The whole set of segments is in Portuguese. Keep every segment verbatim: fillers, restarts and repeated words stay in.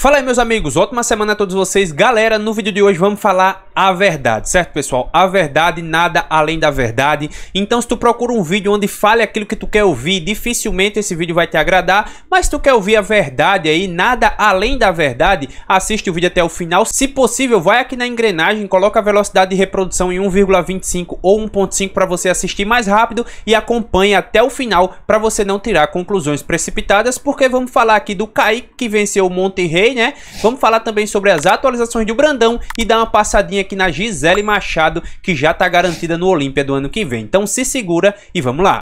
Fala aí, meus amigos, ótima semana a todos vocês. Galera, no vídeo de hoje vamos falar a verdade, certo, pessoal? A verdade, nada além da verdade. Então, se tu procura um vídeo onde fale aquilo que tu quer ouvir, dificilmente esse vídeo vai te agradar. Mas se tu quer ouvir a verdade aí, nada além da verdade, assiste o vídeo até o final. Se possível, vai aqui na engrenagem, coloca a velocidade de reprodução em um vírgula vinte e cinco ou um ponto cinco para você assistir mais rápido e acompanha até o final para você não tirar conclusões precipitadas, porque vamos falar aqui do Caique, que venceu o Monterrey, né? Vamos falar também sobre as atualizações do Brandão e dar uma passadinha aqui na Gisele Machado, que já tá garantida no Olímpia do ano que vem. Então se segura e vamos lá.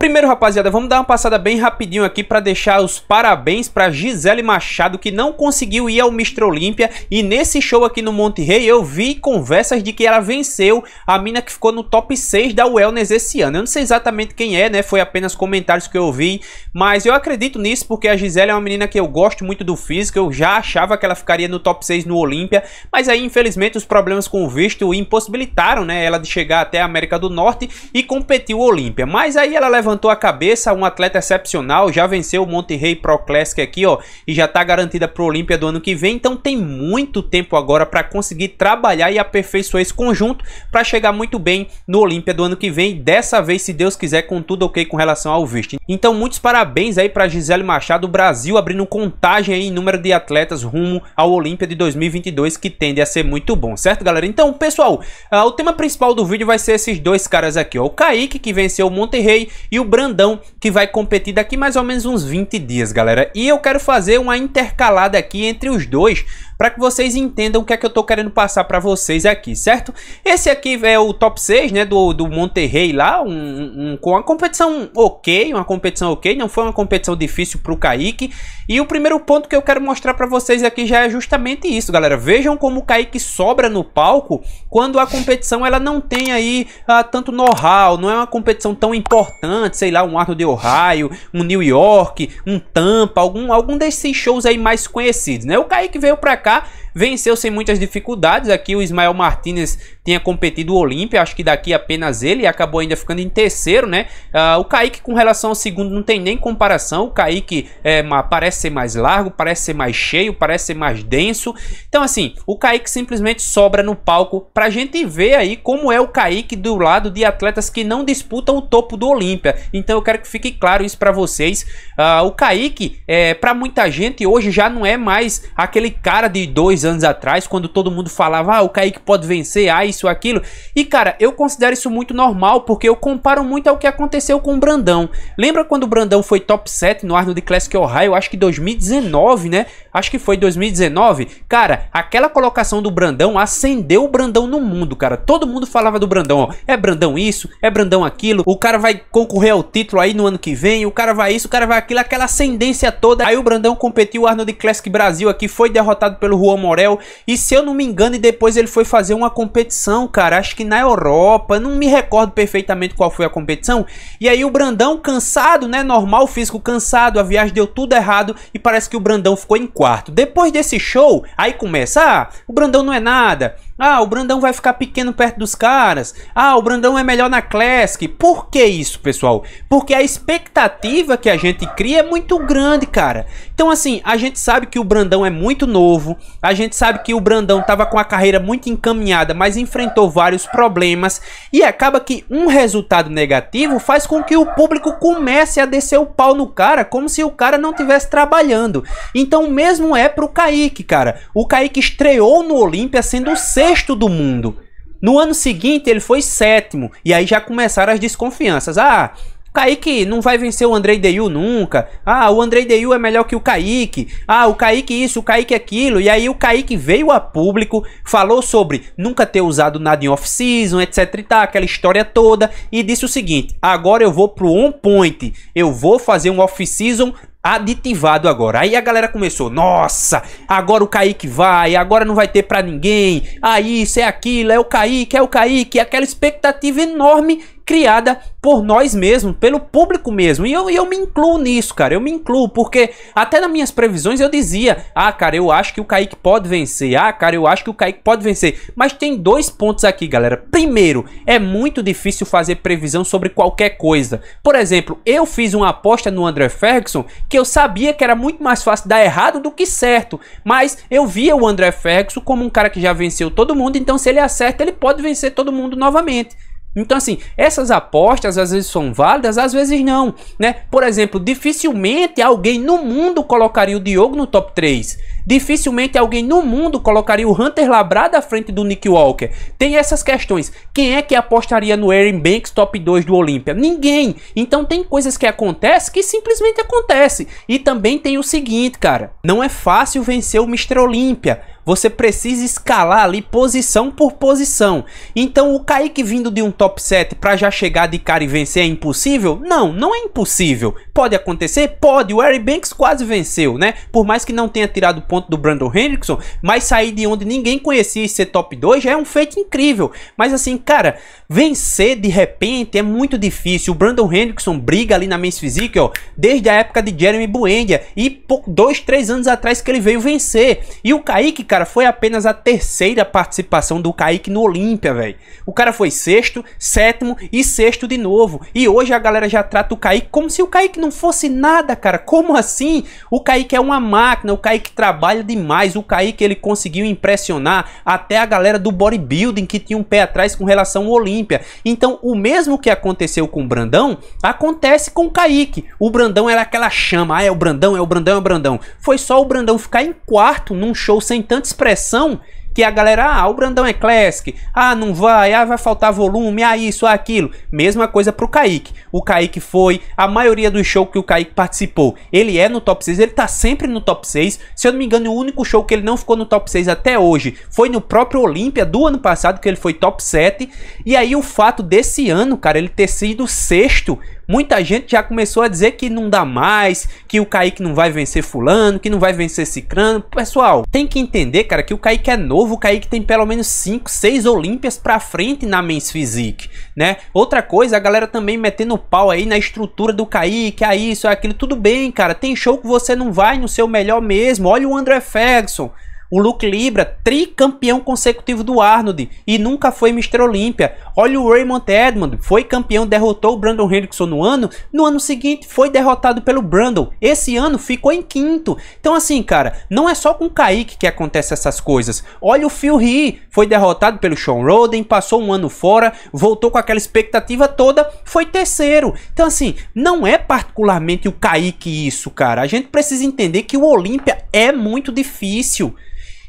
Primeiro, rapaziada, vamos dar uma passada bem rapidinho aqui para deixar os parabéns para Gisele Machado, que não conseguiu ir ao mister Olympia, e nesse show aqui no Monterrey eu vi conversas de que ela venceu a mina que ficou no top seis da Wellness esse ano. Eu não sei exatamente quem é, né? Foi apenas comentários que eu vi, mas eu acredito nisso porque a Gisele é uma menina que eu gosto muito do físico. Eu já achava que ela ficaria no top seis no Olympia, mas aí infelizmente os problemas com o visto impossibilitaram, né, ela de chegar até a América do Norte e competir o Olympia. Mas aí ela leva levantou a cabeça, um atleta excepcional, já venceu o Monterrey Pro Classic aqui, ó, e já tá garantida pro Olímpia do ano que vem. Então tem muito tempo agora para conseguir trabalhar e aperfeiçoar esse conjunto para chegar muito bem no Olímpia do ano que vem, e dessa vez, se Deus quiser, com tudo ok com relação ao visto. Então muitos parabéns aí para Gisele Machado, do Brasil, abrindo contagem aí em número de atletas rumo ao Olímpia de dois mil e vinte e dois, que tende a ser muito bom, certo, galera? Então, pessoal, uh, o tema principal do vídeo vai ser esses dois caras aqui, ó, o Caique, que venceu o Monterrey, e o Brandão, que vai competir daqui mais ou menos uns vinte dias, galera. E eu quero fazer uma intercalada aqui entre os dois para que vocês entendam o que é que eu tô querendo passar para vocês aqui, certo? Esse aqui é o top seis, né, do, do Monterrey lá, um, um, uma competição ok, uma competição ok, não foi uma competição difícil pro Caique. E o primeiro ponto que eu quero mostrar para vocês aqui já é justamente isso, galera. Vejam como o Caique sobra no palco quando a competição ela não tem aí ah, tanto know-how, não é uma competição tão importante, sei lá, um Arnold de Ohio, um New York, um Tampa, algum, algum desses shows aí mais conhecidos, né? O Caique veio pra cá, venceu sem muitas dificuldades. Aqui o Ismael Martinez tinha competido o Olímpia, acho que daqui apenas ele, e acabou ainda ficando em terceiro, né? Uh, o Caique com relação ao segundo não tem nem comparação. O Caique é, parece ser mais largo, parece ser mais cheio, parece ser mais denso. Então assim, o Caique simplesmente sobra no palco pra gente ver aí como é o Caique do lado de atletas que não disputam o topo do Olímpia. Então eu quero que fique claro isso pra vocês. Uh, o Caique, é, pra muita gente hoje já não é mais aquele cara de dois anos atrás, quando todo mundo falava, ah, o Caique pode vencer, ah, isso, aquilo. E cara, eu considero isso muito normal, porque eu comparo muito ao que aconteceu com o Brandão. Lembra quando o Brandão foi top sete no Arnold Classic Ohio, acho que dois mil e dezenove, né? Acho que foi dois mil e dezenove. Cara, aquela colocação do Brandão acendeu o Brandão no mundo, cara. Todo mundo falava do Brandão, ó, é Brandão isso, é Brandão aquilo, o cara vai concorrer o título aí no ano que vem, o cara vai isso, o cara vai aquilo, aquela ascendência toda. Aí o Brandão competiu o Arnold Classic Brasil aqui, foi derrotado pelo Juan Morel, e se eu não me engano, e depois ele foi fazer uma competição, cara, acho que na Europa, não me recordo perfeitamente qual foi a competição, e aí o Brandão cansado, né, normal, físico cansado, a viagem deu tudo errado, e parece que o Brandão ficou em quarto. Depois desse show, aí começa, ah, o Brandão não é nada, ah, o Brandão vai ficar pequeno perto dos caras, ah, o Brandão é melhor na Classic. Por que isso, pessoal? Porque a expectativa que a gente cria é muito grande, cara. Então assim, a gente sabe que o Brandão é muito novo, a gente sabe que o Brandão tava com a carreira muito encaminhada, mas enfrentou vários problemas, e acaba que um resultado negativo faz com que o público comece a descer o pau no cara, como se o cara não estivesse trabalhando. Então o mesmo é pro Caique, cara. O Caique estreou no Olímpia sendo o sexto do mundo. No ano seguinte ele foi sétimo, e aí já começaram as desconfianças. Ah, o Caique não vai vencer o Andrei Deiu nunca, ah, o Andrei Deiu é melhor que o Caique, ah, o Caique isso, o Caique aquilo. E aí o Caique veio a público, falou sobre nunca ter usado nada em off-season, etc e tal, aquela história toda, e disse o seguinte: agora eu vou pro on point, eu vou fazer um off-season aditivado agora. Aí a galera começou, nossa, agora o Caique vai, agora não vai ter pra ninguém, ah, isso, é aquilo, é o Caique, é o Caique, aquela expectativa enorme criada por nós mesmos, pelo público mesmo. E eu, eu me incluo nisso, cara, eu me incluo, porque até nas minhas previsões eu dizia, ah, cara, eu acho que o Caique pode vencer, ah, cara, eu acho que o Caique pode vencer, mas tem dois pontos aqui, galera. Primeiro, é muito difícil fazer previsão sobre qualquer coisa. Por exemplo, eu fiz uma aposta no André Ferguson, que eu sabia que era muito mais fácil dar errado do que certo, mas eu via o André Ferguson como um cara que já venceu todo mundo, então se ele acerta, ele pode vencer todo mundo novamente. Então assim, essas apostas às vezes são válidas, às vezes não, né? Por exemplo, dificilmente alguém no mundo colocaria o Diogo no top três. Dificilmente alguém no mundo colocaria o Hunter Labrada à frente do Nick Walker. Tem essas questões. Quem é que apostaria no Aaron Banks top dois do Olímpia? Ninguém. Então tem coisas que acontecem que simplesmente acontecem. E também tem o seguinte, cara. Não é fácil vencer o mister Olympia. Você precisa escalar ali posição por posição. Então o Caique vindo de um top sete para já chegar de cara e vencer é impossível? Não, não é impossível. Pode acontecer? Pode. O Harry Banks quase venceu, né? Por mais que não tenha tirado ponto do Brandon Hendrickson, mas sair de onde ninguém conhecia e ser top dois já é um feito incrível. Mas assim, cara, vencer de repente é muito difícil. O Brandon Hendrickson briga ali na Mens Physique, ó, desde a época de Jeremy Buendia e por dois, três anos atrás que ele veio vencer. E o Caique, cara, foi apenas a terceira participação do Caique no Olímpia, velho. O cara foi sexto, sétimo e sexto de novo. E hoje a galera já trata o Caique como se o Caique não fosse nada, cara. Como assim? O Caique é uma máquina, o Caique trabalha demais. O Caique, ele conseguiu impressionar até a galera do bodybuilding que tinha um pé atrás com relação ao Olímpia. Então, o mesmo que aconteceu com o Brandão, acontece com o Caique. O Brandão era aquela chama, ah, é o Brandão, é o Brandão, é o Brandão. Foi só o Brandão ficar em quarto num show sem tanta expressão que a galera, ah, o Brandão é classic, ah, não vai, ah, vai faltar volume, ah, isso, ah, aquilo. Mesma coisa pro Caique. O Caique foi, a maioria dos shows que o Caique participou, ele é no top seis, ele tá sempre no top seis, se eu não me engano, o único show que ele não ficou no top seis até hoje foi no próprio Olímpia do ano passado, que ele foi top sete, e aí o fato desse ano, cara, ele ter sido sexto, muita gente já começou a dizer que não dá mais, que o Caique não vai vencer fulano, que não vai vencer ciclano. Pessoal, tem que entender, cara, que o Caique é novo, o Caique tem pelo menos cinco, seis Olímpias pra frente na Mens Physique, né? Outra coisa, a galera também metendo pau aí na estrutura do Caique, é isso, é aquilo, tudo bem, cara, tem show que você não vai no seu melhor mesmo, olha o André Ferguson. O Luke Libra, tricampeão consecutivo do Arnold e nunca foi mister Olympia. Olha o Raymond Edmond, foi campeão, derrotou o Brandon Hendrickson no ano. No ano seguinte foi derrotado pelo Brandon. Esse ano ficou em quinto. Então assim, cara, não é só com o Caique que acontece essas coisas. Olha o Phil Heath, foi derrotado pelo Shawn Roden, passou um ano fora, voltou com aquela expectativa toda, foi terceiro. Então assim, não é particularmente o Caique isso, cara. A gente precisa entender que o Olímpia é muito difícil.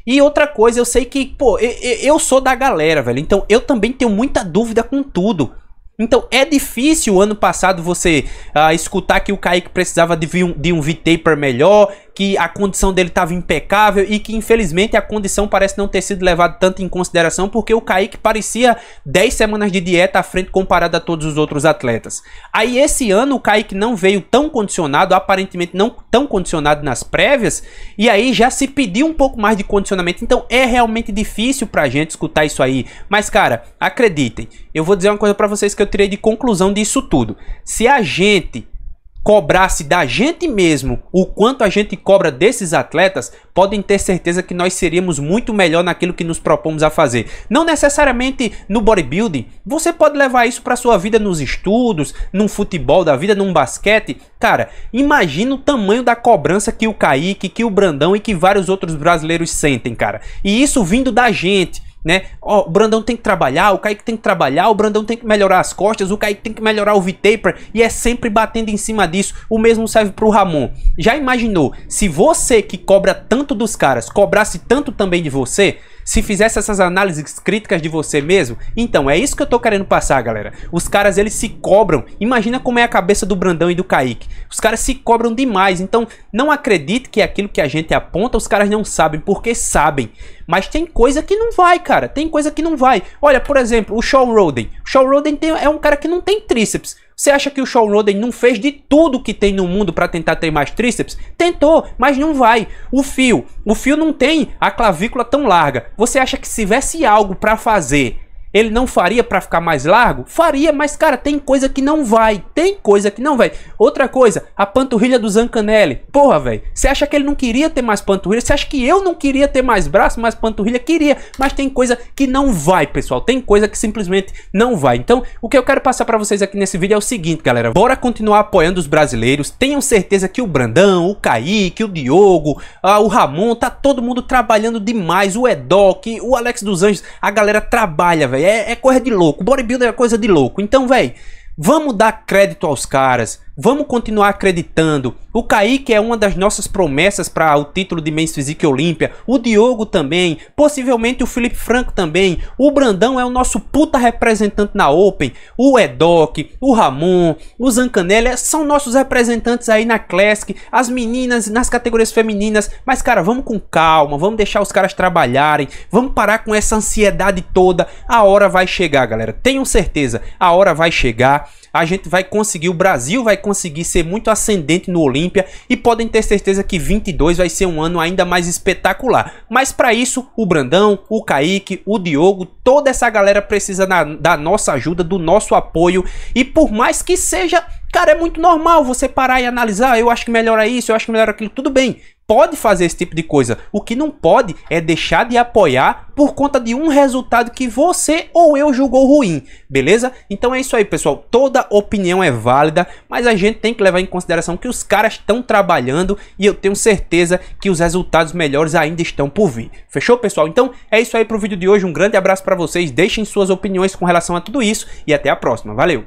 E outra coisa, eu sei que, pô, eu, eu sou da galera, velho, então eu também tenho muita dúvida com tudo. Então é difícil ano passado você uh, escutar que o Caique precisava de um, de um V-Taper melhor, que a condição dele estava impecável e que infelizmente a condição parece não ter sido levada tanto em consideração, porque o Caique parecia dez semanas de dieta à frente comparado a todos os outros atletas. Aí esse ano o Caique não veio tão condicionado, aparentemente não tão condicionado nas prévias, e aí já se pediu um pouco mais de condicionamento. Então é realmente difícil pra gente escutar isso aí, mas cara, acreditem, eu vou dizer uma coisa pra vocês que eu tirei de conclusão disso tudo. Se a gente cobrasse da gente mesmo o quanto a gente cobra desses atletas, podem ter certeza que nós seríamos muito melhor naquilo que nos propomos a fazer. Não necessariamente no bodybuilding, você pode levar isso para sua vida nos estudos, num futebol da vida, num basquete. Cara, imagina o tamanho da cobrança que o Caique, que o Brandão e que vários outros brasileiros sentem, cara. E isso vindo da gente, né? Ó, o Brandão tem que trabalhar, o Caique tem que trabalhar, o Brandão tem que melhorar as costas, o Caique tem que melhorar o V-Taper, e é sempre batendo em cima disso. O mesmo serve pro Ramon. Já imaginou, se você que cobra tanto dos caras, cobrasse tanto também de você? Se fizesse essas análises críticas de você mesmo? Então, é isso que eu tô querendo passar, galera. Os caras, eles se cobram. Imagina como é a cabeça do Brandão e do Caique. Os caras se cobram demais. Então, não acredite que aquilo que a gente aponta, os caras não sabem, porque sabem. Mas tem coisa que não vai, cara. Tem coisa que não vai. Olha, por exemplo, o Shawn Roden. O Shawn Roden tem, é um cara que não tem tríceps. Você acha que o Shawn Roden não fez de tudo que tem no mundo para tentar ter mais tríceps? Tentou, mas não vai. O Phil, o Phil não tem a clavícula tão larga. Você acha que se tivesse algo para fazer, ele não faria para ficar mais largo? Faria, mas cara, tem coisa que não vai. Tem coisa que não vai. Outra coisa, a panturrilha do Zancanelli. Porra, velho. Você acha que ele não queria ter mais panturrilha? Você acha que eu não queria ter mais braço, mais panturrilha? Queria, mas tem coisa que não vai, pessoal. Tem coisa que simplesmente não vai. Então, o que eu quero passar para vocês aqui nesse vídeo é o seguinte, galera. Bora continuar apoiando os brasileiros. Tenham certeza que o Brandão, o Caique, o Diogo, ah, o Ramon, tá todo mundo trabalhando demais. O Edok, o Alex dos Anjos, a galera trabalha, velho. É, é coisa de louco, bodybuilder é coisa de louco. Então, velho, vamos dar crédito aos caras, vamos continuar acreditando. O Caique é uma das nossas promessas para o título de Mens Physique Olímpia, o Diogo também, possivelmente o Felipe Franco também, o Brandão é o nosso puta representante na Open, o Edok, o Ramon, o Zancanelli são nossos representantes aí na Classic, as meninas nas categorias femininas, mas cara, vamos com calma, vamos deixar os caras trabalharem, vamos parar com essa ansiedade toda, a hora vai chegar, galera, tenham certeza, a hora vai chegar. A gente vai conseguir, o Brasil vai conseguir ser muito ascendente no Olímpia e podem ter certeza que vinte e dois vai ser um ano ainda mais espetacular. Mas para isso, o Brandão, o Caique, o Diogo, toda essa galera precisa na, da nossa ajuda, do nosso apoio. E por mais que seja, cara, é muito normal você parar e analisar, eu acho que melhora isso, eu acho que melhora aquilo, tudo bem. Pode fazer esse tipo de coisa. O que não pode é deixar de apoiar por conta de um resultado que você ou eu julgou ruim, beleza? Então é isso aí, pessoal. Toda opinião é válida, mas a gente tem que levar em consideração que os caras estão trabalhando e eu tenho certeza que os resultados melhores ainda estão por vir. Fechou, pessoal? Então é isso aí pro vídeo de hoje. Um grande abraço para vocês. Deixem suas opiniões com relação a tudo isso e até a próxima. Valeu!